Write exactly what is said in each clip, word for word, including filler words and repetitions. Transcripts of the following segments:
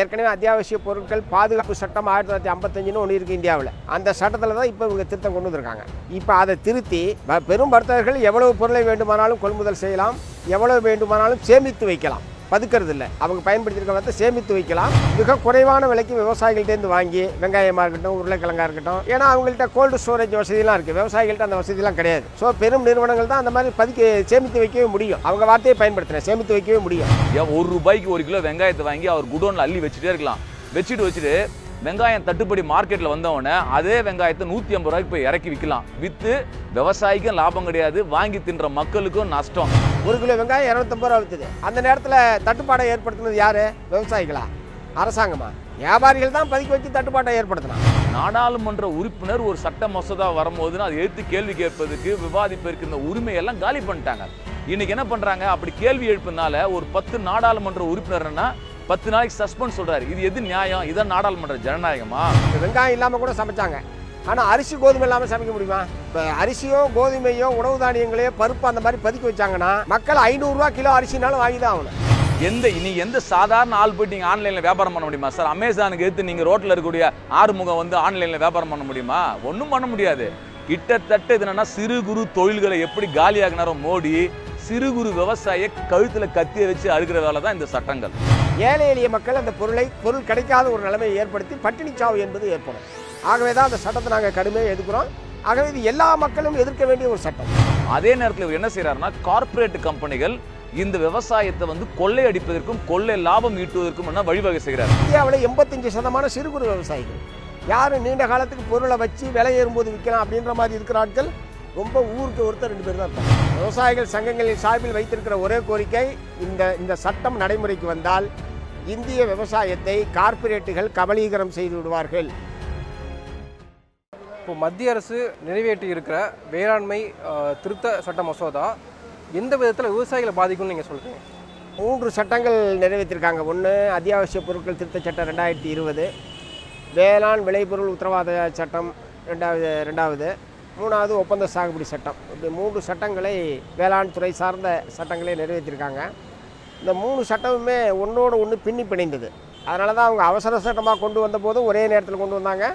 ஏற்கனவே அத்தியாவசிய பொருட்கள் பாதுகாப்பு சட்டம் ஆயிரத்து தொள்ளாயிரத்து ஐம்பத்தைந்து ன்னு ஒன்று இருக்கு இந்தியாவில். அந்த சட்டத்துல தான் இப்போ இவங்க திருத்தம் கொண்டு வந்திருக்காங்க. இப்போ அதை திருத்தி பெரும் வர்த்தகர்கள் எவ்வளவு பொருளை வேண்டுமானாலும் கொள்முதல் செய்யலாம், எவ்வளவு வேண்டுமானாலும் சேமித்து வைக்கலாம், பதுக்கிறது இல்லை. அவங்க பயன்படுத்தியிருக்கிறத சேமித்து வைக்கலாம். மிக குறைவான விலைக்கு விவசாயிகள்கிட்டேருந்து வாங்கி வெங்காயமாக இருக்கட்டும், உருளைக்கிழங்காக இருக்கட்டும், ஏன்னா அவங்கள்ட்ட கோல்டு ஸ்டோரேஜ் வசதியெலாம் இருக்குது, விவசாயிகள்கிட்ட அந்த வசதியெலாம் கிடையாது. ஸோ பெரும் நிறுவனங்கள் தான் அந்த மாதிரி பதுக்கி சேமித்து வைக்கவே முடியும். அவங்க வார்த்தையை பயன்படுத்துகிறேன், சேமித்து வைக்கவே முடியும். ஏன் ஒரு ரூபாய்க்கு ஒரு கிலோ வெங்காயத்தை வாங்கி அவர் குடோனில் அள்ளி வச்சுட்டே இருக்கலாம். வச்சுட்டு வச்சுட்டு வெங்காயம் தட்டுப்படி மார்க்கெட்டில் வந்தவொடனே அதே வெங்காயத்தை நூற்றி ஐம்பது ரூபாய்க்கு போய் இறக்கி விற்கலாம். விற்று விவசாயிக்கும் லாபம் கிடையாது, வாங்கி தின்ற மக்களுக்கும் நஷ்டம். ஒரு கிலோ வெங்காயம் இருநூத்தம்பது ரூபா விற்றுது. அந்த நேரத்தில் தட்டுப்பாடை ஏற்படுத்தினது யார்? விவசாயிகளா? அரசாங்கமா? வியாபாரிகள் தான் பதுக்கி வச்சு தட்டுப்பாட்டை ஏற்படுத்தினாங்க. நாடாளுமன்ற உறுப்பினர் ஒரு சட்ட மசோதா வரும்போதுன்னு அதை எடுத்து கேள்வி கேட்பதுக்கு விவாதிப்பதற்கு இந்த உரிமையெல்லாம் காலி பண்ணிட்டாங்க. இன்னைக்கு என்ன பண்ணுறாங்க? அப்படி கேள்வி எழுப்பினால ஒரு பத்து நாடாளுமன்ற உறுப்பினர்னா பத்து நாளைக்கு சஸ்பெண்ட் சொல்கிறாரு. இது எது நியாயம்? இதான் நாடாளுமன்ற ஜனநாயகமா? வெங்காயம் இல்லாமல் கூட சமைச்சாங்க, ஆனால் அரிசி கோதுமை இல்லாமல் சமைக்க முடியுமா? இப்போ அரிசியோ கோதுமையோ உணவு தானியங்களையோ பருப்பு அந்த மாதிரி பதுக்கி வச்சாங்கன்னா மக்கள் ஐநூறுரூவா கிலோ அரிசினாலும் வாங்கி தான் ஆகணும். எந்த இனி எந்த சாதாரண ஆள் போய்ட்டு நீங்கள் ஆன்லைனில் வியாபாரம் பண்ண முடியுமா சார்? அமேசானுக்கு எடுத்து நீங்கள் ரோட்டில் இருக்கக்கூடிய ஆறுமுகம் வந்து ஆன்லைனில் வியாபாரம் பண்ண முடியுமா? ஒன்றும் பண்ண முடியாது. கிட்டத்தட்ட இது என்னன்னா சிறு குறு தொழில்களை எப்படி காலியாகினாரோ மோடி, சிறு குறு விவசாய கழுத்தில் கத்தியை வச்சு அழுகிற வேலை தான் இந்த சட்டங்கள். ஏழை எளிய மக்கள் அந்த பொருளை பொருள் கிடைக்காத ஒரு நிலைமையை ஏற்படுத்தி பட்டினி சாவு என்பது ஏற்படும். ஆகவே தான் அந்த சட்டத்தை நாங்கள் கடுமையாக எதிர்க்கிறோம். ஆகவே இது எல்லா மக்களும் எதிர்க்க வேண்டிய ஒரு சட்டம். அதே நேரத்தில் இவர் என்ன செய்கிறாருன்னா, கார்பரேட் கம்பெனிகள் இந்த விவசாயத்தை வந்து கொள்ளை அடிப்பதற்கும் கொள்ளை லாபம் ஈட்டுவதற்கும் என்ன வழிவகை செய்கிறார். இந்தியாவில் எண்பத்தஞ்சு சதமான சிறு குறு விவசாயிகள் யாரும் நீண்ட காலத்துக்கு பொருளை வச்சு விலை ஏறும்போது விற்கலாம் அப்படின்ற மாதிரி இருக்கிற ஆட்கள் ரொம்ப ஊருக்கு ஒருத்தர் ரெண்டு பேர் தான் இருப்பாங்க. விவசாயிகள் சங்கங்களின் சார்பில் வைத்திருக்கிற ஒரே கோரிக்கை, இந்த இந்த சட்டம் நடைமுறைக்கு வந்தால் இந்திய விவசாயத்தை கார்ப்பரேட்டுகள் கபலீகரம் செய்து விடுவார்கள். இப்போ மத்திய அரசு நிறைவேற்றி இருக்கிற வேளாண்மை திருத்த சட்ட மசோதா எந்த விதத்தில் விவசாயிகளை பாதிக்கும்னு நீங்கள் சொல்கிறீங்க? மூன்று சட்டங்கள் நிறைவேற்றியிருக்காங்க. ஒன்று அத்தியாவசிய பொருட்கள் திருத்த சட்டம் ரெண்டாயிரத்து இருபது, வேளாண் விளைபொருள் உத்தரவாத சட்டம் ரெண்டாவது ரெண்டாவது மூணாவது ஒப்பந்த சாகுபடி சட்டம். இந்த மூன்று சட்டங்களை வேளாண் துறை சார்ந்த சட்டங்களை நிறைவேற்றியிருக்காங்க. இந்த மூணு சட்டமுமே ஒன்றோடு ஒன்று பின்னி பிணைந்தது. அதனால தான் அவங்க அவசர சட்டமாக கொண்டு வந்த போதும் ஒரே நேரத்தில் கொண்டு வந்தாங்க.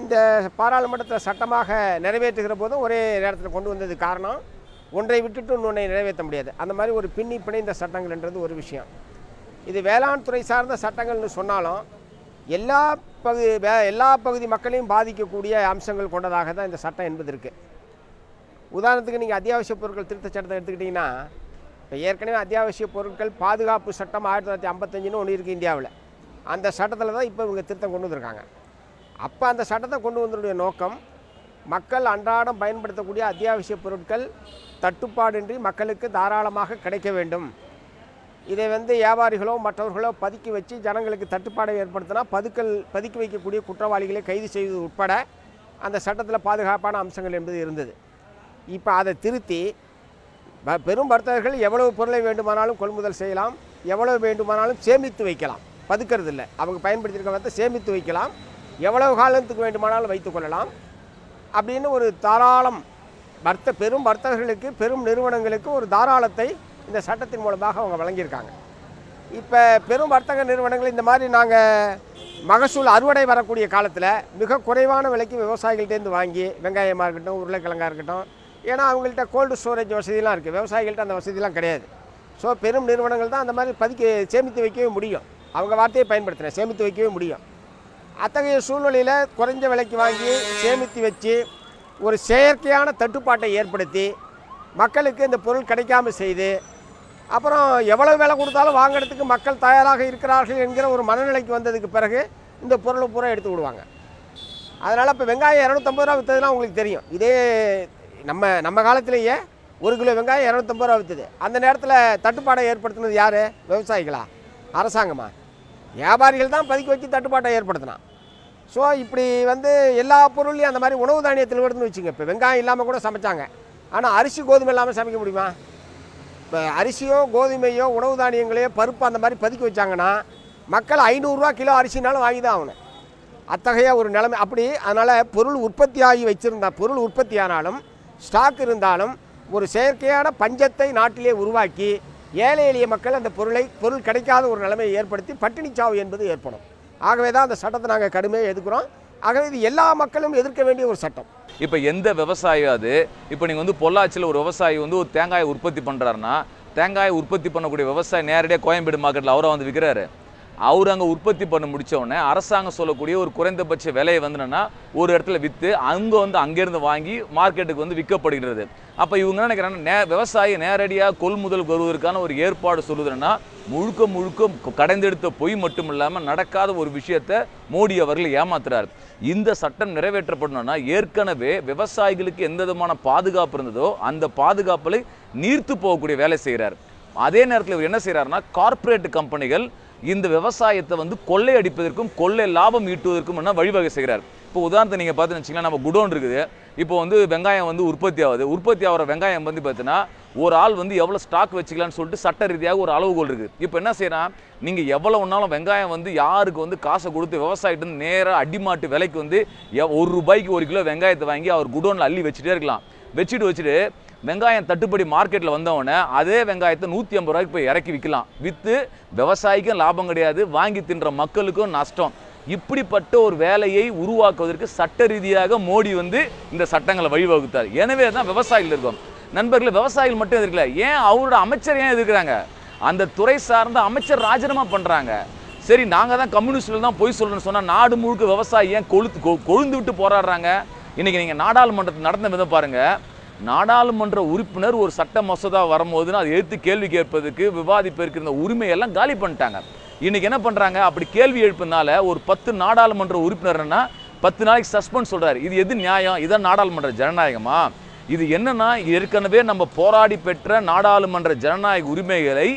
இந்த பாராளுமன்றத்தில் சட்டமாக நிறைவேற்றுகிற போதும் ஒரே நேரத்தில் கொண்டு வந்தது காரணம், ஒன்றை விட்டுட்டு இன்னொன்றை நிறைவேற்ற முடியாது. அந்த மாதிரி ஒரு பின்னி பிணைந்த சட்டங்கள்ன்றது ஒரு விஷயம். இது வேளாண் துறை சார்ந்த சட்டங்கள்னு சொன்னாலும் எல்லா பகுதி எல்லா பகுதி மக்களையும் பாதிக்கக்கூடிய அம்சங்கள் கொண்டதாக தான் இந்த சட்டம் என்பது இருக்குது. உதாரணத்துக்கு நீங்கள் அத்தியாவசிய பொருட்கள் திருத்த சட்டத்தை எடுத்துக்கிட்டிங்கன்னா, இப்போ ஏற்கனவே அத்தியாவசிய பொருட்கள் பாதுகாப்பு சட்டம் ஆயிரத்தி தொள்ளாயிரத்தி ஐம்பத்தஞ்சுன்னு ஒன்று இருக்குது இந்தியாவில். அந்த சட்டத்தில் தான் இப்போ இவங்க திருத்தம் கொண்டு வந்திருக்காங்க. அப்போ அந்த சட்டத்தை கொண்டு வந்ததுடைய நோக்கம், மக்கள் அன்றாடம் பயன்படுத்தக்கூடிய அத்தியாவசிய பொருட்கள் தட்டுப்பாடின்றி மக்களுக்கு தாராளமாக கிடைக்க வேண்டும். இதை வந்து வியாபாரிகளோ மற்றவர்களோ பதுக்கி வச்சு ஜனங்களுக்கு தட்டுப்பாடை ஏற்படுத்தினா பதுக்கல் பதுக்கி வைக்கக்கூடிய குற்றவாளிகளை கைது செய்வது உட்பட அந்த சட்டத்தில் பாதுகாப்பான அம்சங்கள் என்பது இருந்தது. இப்போ அதை திருத்தி பெரும் வர்த்தகர்கள் எவ்வளவு பொருளை வேண்டுமானாலும் கொள்முதல் செய்யலாம், எவ்வளவு வேண்டுமானாலும் சேமித்து வைக்கலாம், பதுக்கிறது இல்லை. அவங்க பயன்படுத்தியிருக்கிறத சேமித்து வைக்கலாம், எவ்வளவு காலத்துக்கு வேண்டுமானாலும் வைத்துக்கொள்ளலாம் அப்படின்னு ஒரு தாராளம் வர்த்த பெரும் வர்த்தகர்களுக்கு பெரும் நிறுவனங்களுக்கு ஒரு தாராளத்தை இந்த சட்டத்தின் மூலமாக அவங்க வழங்கியிருக்காங்க. இப்போ பெரும் வர்த்தக நிறுவனங்கள் இந்த மாதிரி நாங்கள் மகசூல் அறுவடை வரக்கூடிய காலத்தில் மிக குறைவான விலைக்கு விவசாயிகள்கிட்டேருந்து வாங்கி வெங்காயமாக இருக்கட்டும், உருளைக்கிழங்காக இருக்கட்டும், ஏன்னா அவங்கள்ட்ட கோல்டு ஸ்டோரேஜ் வசதியெலாம் இருக்குது, விவசாயிகள்கிட்ட அந்த வசதியெலாம் கிடையாது. ஸோ பெரும் நிறுவனங்கள் தான் அந்த மாதிரி பதுக்கி சேமித்து வைக்கவே முடியும். அவங்க வார்த்தையை பயன்படுத்தினேன், சேமித்து வைக்கவே முடியும். அத்தகைய சூழ்நிலையில் குறைஞ்ச விலைக்கு வாங்கி சேமித்து வச்சு ஒரு செயற்கையான தட்டுப்பாட்டை ஏற்படுத்தி மக்களுக்கு இந்த பொருள் கிடைக்காமல் செய்து அப்புறம் எவ்வளவு விலை கொடுத்தாலும் வாங்கிறதுக்கு மக்கள் தயாராக இருக்கிறார்கள் என்கிற ஒரு மனநிலைக்கு வந்ததுக்கு பிறகு இந்த பொருளை பூரா எடுத்து விடுவாங்க. அதனால் இப்போ வெங்காயம் இரநூத்தம்பது ரூபா விற்றதுனா உங்களுக்கு தெரியும். இதே நம்ம நம்ம காலத்திலேயே ஒரு கிலோ வெங்காயம் இரநூத்தம்பது ரூபா விற்றுது. அந்த நேரத்தில் தட்டுப்பாடை ஏற்படுத்தினது யார்? விவசாயிகளா? அரசாங்கமா? வியாபாரிகள் தான் பதுக்கி வச்சு தட்டுப்பாட்டை ஏற்படுத்தினா. ஸோ இப்படி வந்து எல்லா பொருளையும் அந்த மாதிரி உணவு தானியத்தில் எடுத்துன்னு வச்சுங்க. இப்போ வெங்காயம் இல்லாமல் கூட சமைச்சாங்க, ஆனால் அரிசி கோதுமை இல்லாமல் சமைக்க முடியுமா? இப்போ அரிசியோ கோதுமையோ உணவு தானியங்களையோ பருப்பு அந்த மாதிரி பதுக்கி வச்சாங்கன்னா மக்கள் ஐநூறுரூவா கிலோ அரிசினாலும் வாங்கி தான் ஆகணும். அத்தகைய ஒரு நிலைமை அப்படி. அதனால் பொருள் உற்பத்தி ஆகி வச்சுருந்தா பொருள் உற்பத்தி ஆனாலும் ஸ்டாக் இருந்தாலும் ஒரு செயற்கையான பஞ்சத்தை நாட்டிலே உருவாக்கி ஏழை எளிய மக்கள் அந்த பொருளை பொருள் கிடைக்காத ஒரு நிலைமையை ஏற்படுத்தி பட்டினி சாவு என்பது ஏற்படும். ஆகவே தான் அந்த சட்டத்தை நாங்கள் கடுமையாக எதிர்க்கிறோம். ஆகவே இது எல்லா மக்களும் எதிர்க்க வேண்டிய ஒரு சட்டம். இப்போ எந்த விவசாயியாவது இப்போ நீங்கள் வந்து பொள்ளாச்சியில் ஒரு விவசாயி வந்து ஒரு தேங்காயை உற்பத்தி பண்ணுறாருன்னா, தேங்காயை உற்பத்தி பண்ணக்கூடிய விவசாயி நேரடியாக கோயம்பேடு மார்க்கெட்டில் அவரை வந்து விற்கிறாரு. அவர் அங்கே உற்பத்தி பண்ண முடித்தவுடனே அரசாங்கம் சொல்லக்கூடிய ஒரு குறைந்தபட்ச விலையை வந்துன்னா ஒரு இடத்துல விற்று அங்கே வந்து அங்கேருந்து வாங்கி மார்க்கெட்டுக்கு வந்து விற்கப்படுகிறது. அப்போ இவங்க நினைக்கிறாங்க நே விவசாயி நேரடியாக கொள்முதல் வருவதற்கான ஒரு ஏற்பாடு சொல்லுதுன்னா முழுக்க முழுக்க கடைந்தெடுத்த பொய் மட்டும் இல்லாமல் நடக்காத ஒரு விஷயத்தை மோடி அவர்கள் ஏமாத்துறாரு. இந்த சட்டம் நிறைவேற்றப்படணும்னா ஏற்கனவே விவசாயிகளுக்கு எந்த விதமான பாதுகாப்பு இருந்ததோ அந்த பாதுகாப்பை நீர்த்து போகக்கூடிய வேலை செய்கிறார். அதே நேரத்தில் இவர் என்ன செய்கிறாருன்னா கார்ப்பரேட் கம்பெனிகள் இந்த விவசாயத்தை வந்து கொள்ளையடிப்பதற்கும் கொள்ளை லாபம் ஈட்டுவதற்கும் என்ன வழிவகை செய்கிறார். இப்போ உதாரணத்தை நீங்கள் பார்த்துன்னு வச்சிங்கன்னா நம்ம குடோன் இருக்குது. இப்போ வந்து வெங்காயம் வந்து உற்பத்தி ஆகுது. உற்பத்தி ஆகிற வெங்காயம் வந்து பார்த்தீங்கன்னா ஒரு ஆள் வந்து எவ்வளோ ஸ்டாக் வச்சுக்கலான்னு சொல்லிட்டு சட்ட ரீதியாக ஒரு அளவுகோல் இருக்குது. இப்போ என்ன செய்யலாம், நீங்கள் எவ்வளோனாலும் வெங்காயம் வந்து யாருக்கு வந்து காசை கொடுத்து விவசாயிட்டு வந்து நேராக அடிமாட்டு விலைக்கு வந்து ஒரு ரூபாய்க்கு ஒரு கிலோ வெங்காயத்தை வாங்கி அவர் குடோனில் அள்ளி வச்சுட்டே இருக்கலாம். வச்சுட்டு வச்சுட்டு வெங்காயம் தட்டுப்படி மார்க்கெட்டில் வந்தவொடனே அதே வெங்காயத்தை நூற்றி ஐம்பது ரூபாய்க்கு போய் இறக்கி விற்கலாம். விற்று விவசாயிக்கும் லாபம் கிடையாது, வாங்கி தின்ற மக்களுக்கும் நஷ்டம். இப்படிப்பட்ட ஒரு வேலையை உருவாக்குவதற்கு சட்ட ரீதியாக மோடி வந்து இந்த சட்டங்களை வழிவகுத்தார். எனவே தான் விவசாயிகள் இருக்கும் நண்பர்கள் விவசாயிகள் மட்டும் எதிர்க்கல, ஏன் அவரோட அமைச்சர் ஏன் எதிர்க்கிறாங்க, அந்த துறை சார்ந்த அமைச்சர் ராஜினாமா பண்ணுறாங்க. சரி நாங்கள் தான் கம்யூனிஸ்டில் தான் போய் சொல்லணும்னு சொன்னால் நாடு முழுக்க விவசாயி ஏன் கொழுத்து கொழுந்து விட்டு போராடுறாங்க. இன்றைக்கி நீங்கள் நாடாளுமன்றத்தில் நடந்த விதம் பாருங்கள். நாடாளுமன்ற உறுப்பினர் ஒரு சட்ட மசோதா வரும்போதுன்னு அதை எடுத்து கேள்வி கேட்பதுக்கு விவாதிப்பதற்கு இருந்த உரிமையெல்லாம் காலி பண்ணிட்டாங்க. இன்றைக்கி என்ன பண்ணுறாங்க, அப்படி கேள்வி எழுப்பினால ஒரு பத்து நாடாளுமன்ற உறுப்பினர்னா பத்து நாளைக்கு சஸ்பெண்ட் சொல்கிறார். இது எது நியாயம்? இதான் நாடாளுமன்ற ஜனநாயகமா? இது என்னன்னா ஏற்கனவே நம்ம போராடி பெற்ற நாடாளுமன்ற ஜனநாயக உரிமைகளை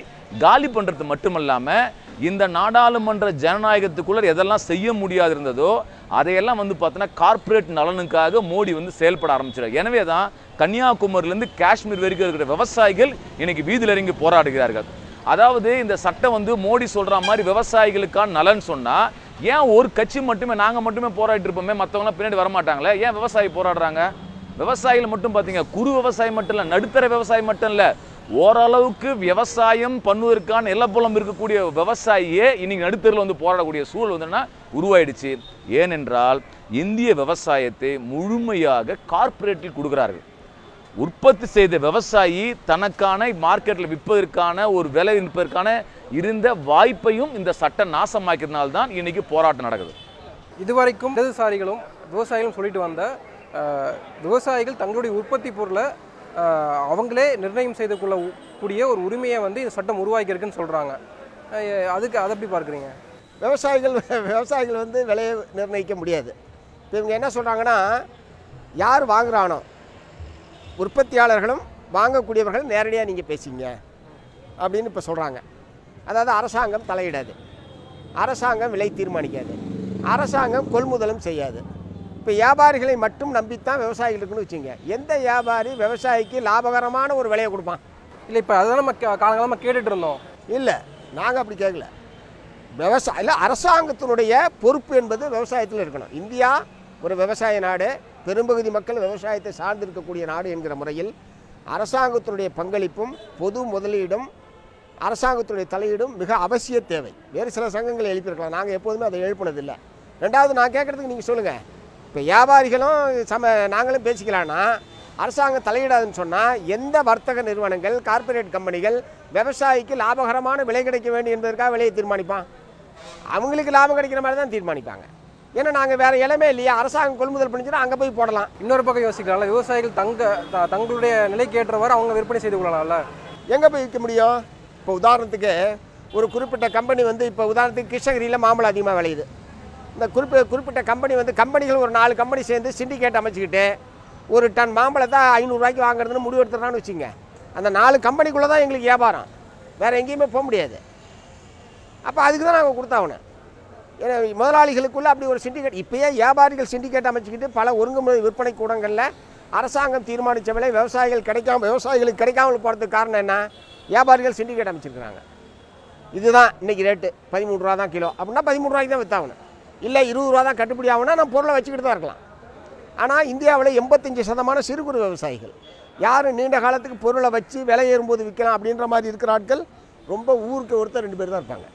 காலி பண்ணுறது மட்டுமல்லாமல் இந்த நாடாளுமன்ற ஜனநாயகத்துக்குள்ளே எதெல்லாம் செய்ய முடியாது இருந்ததோ அதையெல்லாம் வந்து பார்த்தோன்னா கார்ப்பரேட் நலனுக்காக மோடி வந்து செயல்பட ஆரம்பிச்சிடார். எனவே தான் கன்னியாகுமரியிலேருந்து காஷ்மீர் வரைக்கும் இருக்கிற விவசாயிகள் இன்றைக்கி வீதியில் இறங்கி போராடுகிறார்கள். அதாவது இந்த சட்டம் வந்து மோடி சொல்கிற மாதிரி விவசாயிகளுக்கான நலன் சொன்னால் ஏன் ஒரு கட்சி மட்டுமே நாங்கள் மட்டுமே போராடிட்டு இருப்போமே, மற்றவங்களாம் பின்னாடி வரமாட்டாங்களே, ஏன் விவசாயி போராடுறாங்க? விவசாயிகள் மட்டும் பார்த்தீங்க, குறு விவசாயி மட்டும் இல்லை, நடுத்தர விவசாயி மட்டும் இல்லை, ஓரளவுக்கு விவசாயம் பண்ணுவதற்கான எல்லப்புலம் இருக்கக்கூடிய விவசாயியே இன்றைக்கி நடுத்தரில் வந்து போராடக்கூடிய சூழல் வந்துன்னா உருவாயிடுச்சு. ஏனென்றால் இந்திய விவசாயத்தை முழுமையாக கார்ப்பரேட்டில் கொடுக்குறார்கள். உற்பத்தி செய்த விவசாயி தனக்கான மார்க்கெட்டில் விற்பதற்கான ஒரு விலை விற்பதற்கான இருந்த வாய்ப்பையும் இந்த சட்டம் நாசமாக்கிறதுனால்தான் இன்றைக்கி போராட்டம் நடக்குது. இதுவரைக்கும் இடதுசாரிகளும் விவசாயிகளும் சொல்லிட்டு வந்த விவசாயிகள் தங்களுடைய உற்பத்தி பொருளை அவங்களே நிர்ணயம் செய்து கொள்ளக்கூடிய ஒரு உரிமையை வந்து இந்த சட்டம் உருவாக்கியிருக்குன்னு சொல்கிறாங்க. அதுக்கு அதை எப்படி பார்க்குறீங்க? விவசாயிகள் விவசாயிகள் வந்து விலையை நிர்ணயிக்க முடியாது. இப்போ இவங்க என்ன சொல்கிறாங்கன்னா, யார் வாங்குகிறானோ உற்பத்தியாளர்களும் வாங்கக்கூடியவர்களும் நேரடியாக நீங்கள் பேசிங்க அப்படின்னு இப்போ சொல்கிறாங்க. அதாவது அரசாங்கம் தலையிடாது, அரசாங்கம் விலை தீர்மானிக்காது, அரசாங்கம் கொள்முதலும் செய்யாது. இப்போ வியாபாரிகளை மட்டும் நம்பித்தான் விவசாயிகள் இருக்குன்னு வச்சுங்க. எந்த வியாபாரி விவசாயிக்கு லாபகரமான ஒரு விலையை கொடுப்பான்? இல்லை, இப்போ அதுதான் நம்ம காலகாலமாக கேட்டுட்டு இருந்தோம். இல்லை, நாங்கள் அப்படி கேட்கல. விவசாய இல்லை அரசாங்கத்தினுடைய பொறுப்பு என்பது விவசாயத்தில் இருக்கணும். இந்தியா ஒரு விவசாய நாடு, பெரும்பகுதி மக்கள் விவசாயத்தை சார்ந்திருக்கக்கூடிய நாடு என்கிற முறையில் அரசாங்கத்தினுடைய பங்களிப்பும் பொது முதலீடும் அரசாங்கத்தினுடைய தலையீடும் மிக அவசிய தேவை. வேறு சில சங்கங்களை எழுப்பியிருக்கலாம், நாங்கள் எப்போதுமே அதை எழுப்பினதில்லை. ரெண்டாவது, நான் கேட்குறதுக்கு நீங்கள் சொல்லுங்கள், இப்போ வியாபாரிகளும் சம நாங்களும் பேசிக்கலாம்னா அரசாங்கம் தலையிடாதுன்னு சொன்னால் எந்த வர்த்தக நிறுவனங்கள் கார்ப்பரேட் கம்பெனிகள் விவசாயிக்கு லாபகரமான விலை கிடைக்க வேண்டும் என்பதற்காக விலையை தீர்மானிப்பான்? அவங்களுக்கு லாபம் கிடைக்கிற மாதிரி தான் தீர்மானிப்பாங்க. ஏன்னா நாங்கள் வேறு இலமே இல்லையா, அரசாங்கம் கொள்முதல் பண்ணிச்சுன்னா அங்கே போய் போடலாம். இன்னொரு பக்கம் யோசிக்கலாம்ல, விவசாயிகள் தங்க த தங்களுடைய நிலைக்கு ஏற்றவாறு அவங்க விற்பனை செய்து கொள்ளலாம்ல, எங்கே போய் விற்க முடியும்? இப்போ உதாரணத்துக்கு ஒரு குறிப்பிட்ட கம்பெனி வந்து இப்போ உதாரணத்துக்கு கிருஷ்ணகிரியில் மாம்பழம் அதிகமாக விளையுது. இந்த குறிப்ப குறிப்பிட்ட கம்பெனி வந்து கம்பெனிகள் ஒரு நாலு கம்பெனி சேர்ந்து சிண்டிகேட் அமைச்சிக்கிட்டு ஒரு டன் மாம்பழத்தை ஐநூறுரூவாய்க்கு வாங்குறதுன்னு முடிவு எடுத்துறான்னு வச்சுங்க. அந்த நாலு கம்பெனிக்குள்ளே தான் எங்களுக்கு வியாபாரம், வேறு எங்கேயுமே போக முடியாது. அப்போ அதுக்கு தான் நாங்கள் கொடுத்தாவணும். ஏன்னா முதலாளிகளுக்குள்ளே அப்படி ஒரு சிண்டிகேட், இப்போயே வியாபாரிகள் சிண்டிகேட் அமைச்சிக்கிட்டு பல ஒருங்குமுறை விற்பனை கூடங்களில் அரசாங்கம் தீர்மானித்த விலை விவசாயிகள் கிடைக்காம விவசாயிகளுக்கு கிடைக்காமல் போகிறதுக்கு காரணம் என்ன? வியாபாரிகள் சிண்டிகேட் அமைச்சிருக்கிறாங்க. இதுதான் இன்றைக்கி ரேட்டு பதிமூணு ரூபா தான் கிலோ அப்படின்னா பதிமூணு ரூபாய்க்கு தான் விற்றாகணும். இல்லை இருபது ரூபா தான் கட்டுப்படி ஆகுனா நம்ம பொருளை வச்சுக்கிட்டு தான் இருக்கலாம். ஆனால் இந்தியாவில் எண்பத்தஞ்சு சதமான சிறு குறு விவசாயிகள் யார் நீண்ட காலத்துக்கு பொருளை வச்சு விலை ஏறும்போது விற்கலாம் அப்படின்ற மாதிரி இருக்கிற ஆட்கள் ரொம்ப ஊருக்கு ஒருத்தர் ரெண்டு பேர் தான் இருப்பாங்க.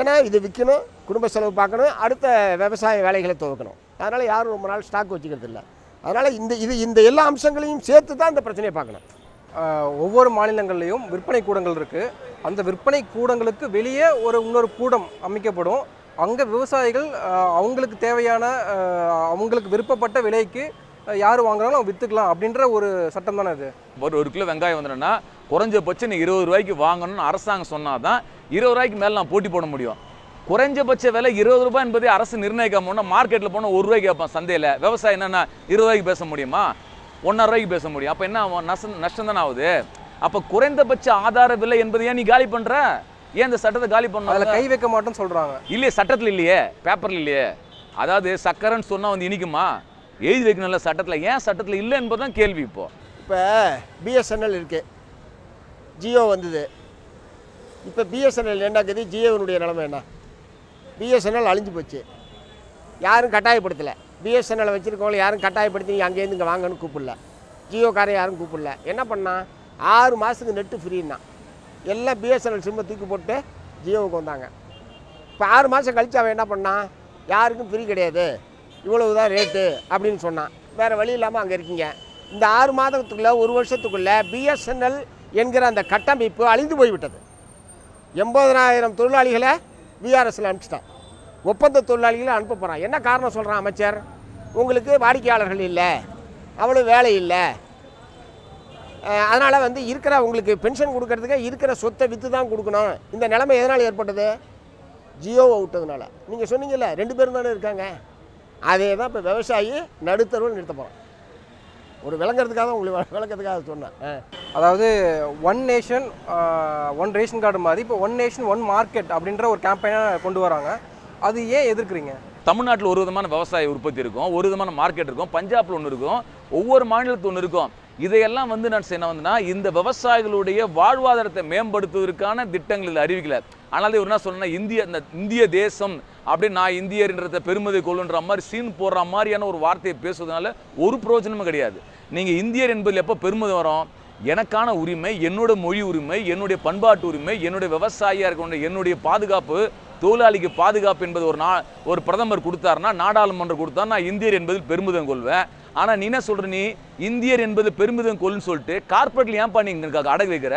ஏன்னா இது விற்கணும், குடும்ப செலவு பார்க்கணும், அடுத்த விவசாய வேலைகளை துவக்கணும். அதனால் யாரும் ரொம்ப நாள் ஸ்டாக் வச்சுக்கிறது இல்லை. அதனால் இந்த இது இந்த எல்லா அம்சங்களையும் சேர்த்து தான் இந்த பிரச்சனையை பார்க்கணும். ஒவ்வொரு மாநிலங்கள்லேயும் விற்பனை கூடங்கள் இருக்குது. அந்த விற்பனை கூடங்களுக்கு வெளியே ஒரு இன்னொரு கூடம் அமைக்கப்படும். அங்கே விவசாயிகள் அவங்களுக்கு தேவையான அவங்களுக்கு விருப்பப்பட்ட விலைக்கு யார் வாங்குறாங்களோ அவங்க விற்றுக்கலாம் அப்படின்ற ஒரு சட்டம் தானே அது. ஒரு ஒரு கிலோ வெங்காயம் வந்துடனா குறைஞ்சபட்சம் நீங்கள் இருபது ரூபாய்க்கு வாங்கணும்னு அரசாங்கம் சொன்னால் தான் இருபது ரூபாய்க்கு மேலே நான் போட்டி போட முடியும். குறைஞ்சபட்ச விலை இருபது ரூபாய் என்பதை அரசு நிர்ணயிக்காமன்னா மார்க்கெட்டில் போனால் ஒரு ரூபாய்க்கு கேட்பான் சந்தையில். விவசாயம் என்னென்னா இருபது ரூபாய்க்கு பேச முடியுமா? ஒன்றரை ரூபாய்க்கு பேச முடியும். அப்போ என்ன நஷ்டம் நஷ்டம் தானே ஆகுது. அப்போ குறைந்தபட்ச ஆதார விலை என்பது ஏன் நீ காலி பண்ணுற? ஏன் இந்த சட்டத்தை காலி பண்ணணும்? அதில் கை வைக்க மாட்டோம்னு சொல்கிறாங்க. இல்லையே, சட்டத்தில் இல்லையே, பேப்பரில் இல்லையே. அதாவது சக்கரைன்னு சொன்னால் வந்து இனிக்குமா? எழுதி வைக்கணும்ல சட்டத்தில். ஏன் சட்டத்தில் இல்லை என்பது தான் கேள்வி. இப்போது இப்போ பிஎஸ்என்எல் இருக்குது, ஜியோ வந்தது. இப்போ பிஎஸ்என்எல் என்னாக்குது, ஜியோனுடைய நிலைமை என்ன? பிஎஸ்என்எல் அழிஞ்சு போச்சு, யாரும் கட்டாயப்படுத்தலை. பிஎஸ்என்எல் வச்சுருக்கவங்கள யாரும் கட்டாயப்படுத்தி நீங்கள் அங்கேருந்து இங்கே வாங்கன்னு கூப்பிடல. ஜியோக்காரன் யாரும் கூப்பிடல. என்ன பண்ணால் ஆறு மாதத்துக்கு நெட்டு ஃப்ரீன்னா எல்லாம் பிஎஸ்என்எல் சிம்மை தூக்கி போட்டு ஜியோவுக்கு வந்தாங்க. இப்போ ஆறு மாதம் கழித்து அவன் என்ன பண்ணான், யாருக்கும் ஃப்ரீ கிடையாது, இவ்வளவு தான் ரேட்டு அப்படின்னு சொன்னான். வேறு வழி இல்லாமல் அங்கே இருக்கீங்க. இந்த ஆறு மாதத்துக்குள்ளே ஒரு வருஷத்துக்குள்ளே பிஎஸ்என்எல் என்கிற அந்த கட்டமைப்பு அழிந்து போய்விட்டது. எண்பதனாயிரம் தொழிலாளிகளை விஆர்எஸ்ல அனுப்பிச்சிட்டான். ஒப்பந்த தொழிலாளிகளை அனுப்ப போகிறான். என்ன காரணம் சொல்கிறான் அமைச்சர்? உங்களுக்கு வாடிக்கையாளர்கள் இல்லை, அவ்வளோ வேலை இல்லை, அதனால் வந்து இருக்கிற உங்களுக்கு பென்ஷன் கொடுக்கறதுக்கு இருக்கிற சொத்தை விற்று தான் கொடுக்கணும். இந்த நிலைமை எதனால் ஏற்பட்டது? ஜியோவை விட்டதுனால. நீங்கள் சொன்னீங்கல்ல, ரெண்டு பேரும் தானே இருக்காங்க. அதே தான் இப்போ விவசாயி நடுத்தருவில் நிறுத்த போகிறோம். ஒரு விளங்குறதுக்காக தான் உங்களுக்கு விளக்கத்துக்காக சொன்னேன். அதாவது one nation one ration card மாதிரி இப்போ ஒன் நேஷன் ஒன் மார்க்கெட் அப்படின்ற ஒரு கேம்பெயினாக கொண்டு வராங்க. அது ஏன் எதிர்க்கிறீங்க? தமிழ்நாட்டில் ஒரு விதமான விவசாய உற்பத்தி இருக்கும், ஒரு விதமான மார்க்கெட் இருக்கும், பஞ்சாபில் ஒன்று இருக்கும், ஒவ்வொரு மாநிலத்து ஒன்று இருக்கும். இதையெல்லாம் வந்து நான் என்ன வந்துன்னா இந்த விவசாயிகளுடைய வாழ்வாதாரத்தை மேம்படுத்துவதற்கான திட்டங்கள் இதில் அறிவிக்கல. ஆனால் இவர் என்ன சொல்லணும்னா இந்திய இந்த இந்திய தேசம் அப்படின்னு நான் இந்தியர்ன்றத பெருமதி கொள்ளுன்ற மாதிரி சீன் போடுற மாதிரியான ஒரு வார்த்தையை பேசுவதனால ஒரு பிரயோஜனமும் கிடையாது. நீங்கள் இந்தியர் என்பதில் எப்போ பெருமிதம் வரும்? எனக்கான உரிமை, என்னோட மொழி உரிமை, என்னுடைய பண்பாட்டு உரிமை, என்னுடைய விவசாயியாக இருக்கின்ற என்னுடைய பாதுகாப்பு, தொழிலாளிக்கு பாதுகாப்பு என்பது ஒரு நா ஒரு பிரதமர் கொடுத்தாருன்னா, நாடாளுமன்றம் கொடுத்தா நான் இந்தியர் என்பதில் பெருமிதம் கொள்வேன். ஆனால் நீ என்ன சொல்கிற, நீ இந்தியர் என்பது பெருமிதம் கொள்ளுன்னு சொல்லிட்டு கார்பரேட்டில் ஏன் பண்ணி எங்களுக்காக அடகு வைக்கிற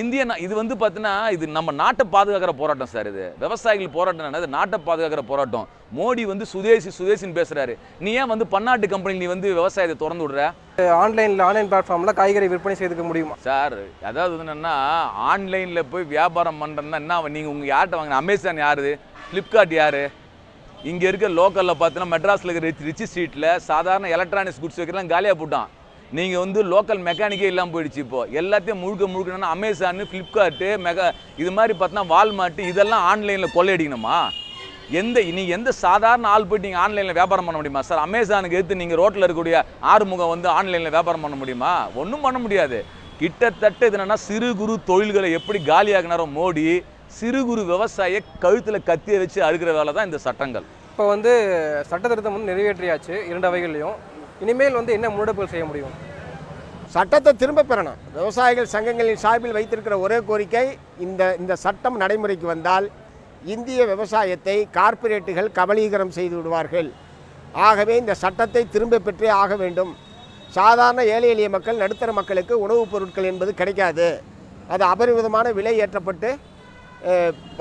இந்திய? இது வந்து பார்த்தீங்கன்னா இது நம்ம நாட்டை பாதுகாக்கிற போராட்டம் சார். இது விவசாயிகள் போராட்டம் என்னது? நாட்டை பாதுகாக்கிற போராட்டம். மோடி வந்து சுதேசி சுதேசின்னு பேசுகிறாரு. நீ ஏன் வந்து பன்னாட்டு கம்பெனி நீ வந்து விவசாயத்தை திறந்து விடுற? ஆன்லைனில் ஆன்லைன் பிளாட்ஃபார்மில் காய்கறி விற்பனை செய்துக்க முடியுமா சார்? அதாவது வந்து என்னென்னா ஆன்லைனில் போய் வியாபாரம் பண்ணுறதுனா என்ன? நீங்கள் உங்கள் யார்கிட்ட வாங்கின? அமேசான் யார்? ஃப்ளிப்கார்ட் யார்? இங்கே இருக்க லோக்கலில் பார்த்தீங்கன்னா மெட்ராஸில் இருக்கிற ரிச்சி ஸ்ட்ரீட்டில் சாதாரண எலக்ட்ரானிக்ஸ் குட்ஸ் வைக்கிறலாம் காலியாக போட்டான். நீங்கள் வந்து லோக்கல் மெக்கானிக்கே இல்லாமல் போயிடுச்சு. இப்போது எல்லாத்தையும் முழுக்க முழுக்கணும்னா அமேசான், ஃப்ளிப்கார்ட்டு, மெகா இது மாதிரி பார்த்தீங்கன்னா வால்மார்ட்டு இதெல்லாம் ஆன்லைனில் கொள்ளையடிக்கணுமா? எந்த நீங்கள் எந்த சாதாரண ஆள் போய்ட்டு நீங்கள் ஆன்லைனில் வியாபாரம் பண்ண முடியுமா சார்? அமேசானுக்கு எடுத்து நீங்கள் ரோட்டில் இருக்கக்கூடிய ஆறுமுகம் வந்து ஆன்லைனில் வியாபாரம் பண்ண முடியுமா? ஒன்றும் பண்ண முடியாது. கிட்டத்தட்ட இது என்னென்னா சிறு குறு தொழில்களை எப்படி காலியாகினாரோ மோடி, சிறு குறு விவசாய கழுத்தில் கத்தியை வச்சு அறுக்கிற வேலை தான் இந்த சட்டங்கள். இப்போ வந்து சட்ட திருத்தம் வந்து நிறைவேற்றியாச்சு இரண்டு அவைகள்லையும். இனிமேல் வந்து என்ன முன்னெடுப்புகள் செய்ய முடியும்? சட்டத்தை திரும்ப பெறணும். விவசாயிகள் சங்கங்களின் சார்பில் வைத்திருக்கிற ஒரே கோரிக்கை, இந்த இந்த சட்டம் நடைமுறைக்கு வந்தால் இந்திய விவசாயத்தை கார்ப்பரேட்டுகள் கபலீகரம் செய்து விடுவார்கள். ஆகவே இந்த சட்டத்தை திரும்ப பெற்றே ஆக வேண்டும். சாதாரண ஏழை எளிய மக்கள், நடுத்தர மக்களுக்கு உணவுப் பொருட்கள் என்பது கிடைக்காது. அது அபரிவிதமான விலை ஏற்றப்பட்டு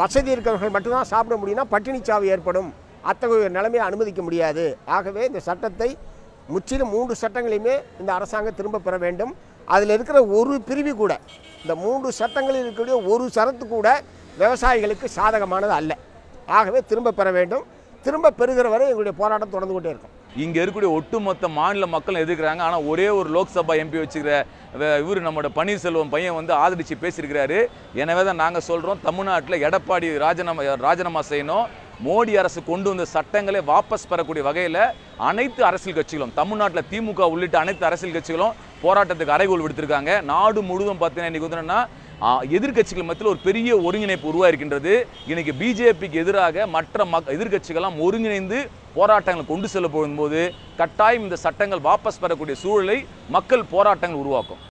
வசதி இருக்கிறவர்கள் மட்டும்தான் சாப்பிட முடியும்னா பட்டினிச்சாவு ஏற்படும். அத்தகைய நிலைமையை அனுமதிக்க முடியாது. ஆகவே இந்த சட்டத்தை முற்றிலும் மூன்று சட்டங்களையுமே இந்த அரசாங்கம் திரும்ப பெற வேண்டும். அதில் இருக்கிற ஒரு பிரிவு கூட, இந்த மூன்று சட்டங்களில் இருக்கக்கூடிய ஒரு சரத்து கூட விவசாயிகளுக்கு சாதகமானது அல்ல. ஆகவே திரும்ப பெற வேண்டும். திரும்ப பெறுகிற வரை எங்களுடைய போராட்டம் தொடர்ந்து கொண்டே இருக்கும். இங்கே இருக்கக்கூடிய ஒட்டுமொத்த மாநில மக்கள் எதிர்க்கிறாங்க. ஆனால் ஒரே ஒரு லோக்சபா எம்பி வச்சுக்கிற இவர் நம்மளோட பன்னீர்செல்வம் பையன் வந்து ஆதரித்து பேசியிருக்கிறாரு. எனவே தான் நாங்கள் சொல்கிறோம், தமிழ்நாட்டில் எடப்பாடி ராஜினாமா ராஜினாமா செய்யணும். மோடி அரசு கொண்டு வந்த சட்டங்களை வாபஸ் பெறக்கூடிய வகையில் அனைத்து அரசியல் கட்சிகளும், தமிழ்நாட்டில் திமுக உள்ளிட்ட அனைத்து அரசியல் கட்சிகளும் போராட்டத்துக்கு அறைகோல் விடுத்திருக்காங்க. நாடு முழுவதும் பார்த்தீங்கன்னா இன்றைக்கி வந்து என்னென்னா எதிர்கட்சிகள் மத்தியில் ஒரு பெரிய ஒருங்கிணைப்பு உருவாகிருக்கின்றது. இன்றைக்கி பிஜேபிக்கு எதிராக மற்ற மக் எதிர்கட்சிகள்லாம் ஒருங்கிணைந்து போராட்டங்கள் கொண்டு செல்ல போகும்போது கட்டாயம் இந்த சட்டங்கள் வாபஸ் பெறக்கூடிய சூழலை மக்கள் போராட்டங்கள் உருவாக்கும்.